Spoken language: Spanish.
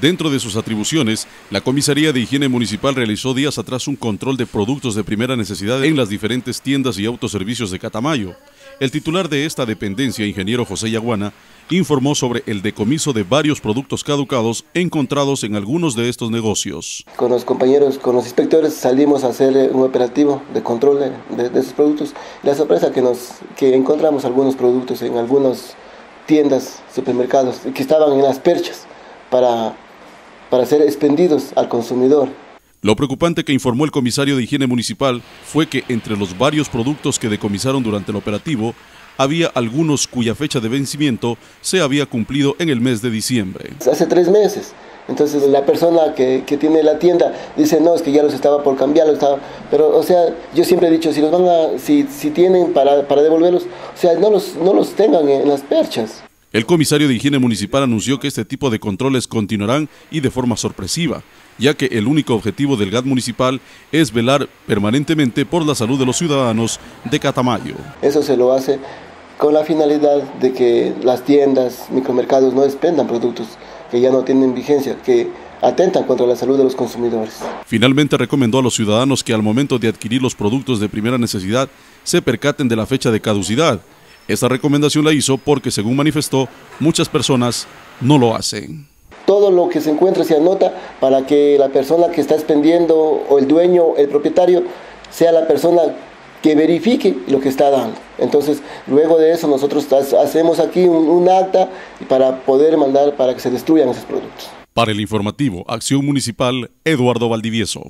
Dentro de sus atribuciones, la Comisaría de Higiene Municipal realizó días atrás un control de productos de primera necesidad en las diferentes tiendas y autoservicios de Catamayo. El titular de esta dependencia, ingeniero José Yaguana, informó sobre el decomiso de varios productos caducados encontrados en algunos de estos negocios. Con los compañeros, con los inspectores, salimos a hacer un operativo de control de esos productos. La sorpresa que encontramos algunos productos en algunas tiendas, supermercados, que estaban en las perchas para ser expendidos al consumidor. Lo preocupante que informó el comisario de Higiene Municipal fue que entre los varios productos que decomisaron durante el operativo, había algunos cuya fecha de vencimiento se había cumplido en el mes de diciembre. Hace 3 meses, entonces la persona que tiene la tienda dice, no, es que ya los estaba por cambiar, pero o sea, yo siempre he dicho, si los van a, si tienen para devolverlos, o sea, no los tengan en las perchas. El comisario de Higiene Municipal anunció que este tipo de controles continuarán y de forma sorpresiva, ya que el único objetivo del GAD municipal es velar permanentemente por la salud de los ciudadanos de Catamayo. Eso se lo hace con la finalidad de que las tiendas, micromercados no expendan productos que ya no tienen vigencia, que atentan contra la salud de los consumidores. Finalmente recomendó a los ciudadanos que al momento de adquirir los productos de primera necesidad se percaten de la fecha de caducidad. Esta recomendación la hizo porque, según manifestó, muchas personas no lo hacen. Todo lo que se encuentra se anota para que la persona que está expendiendo o el dueño, el propietario, sea la persona que verifique lo que está dando. Entonces, luego de eso nosotros hacemos aquí un acta para poder mandar para que se destruyan esos productos. Para el informativo Acción Municipal, Eduardo Valdivieso.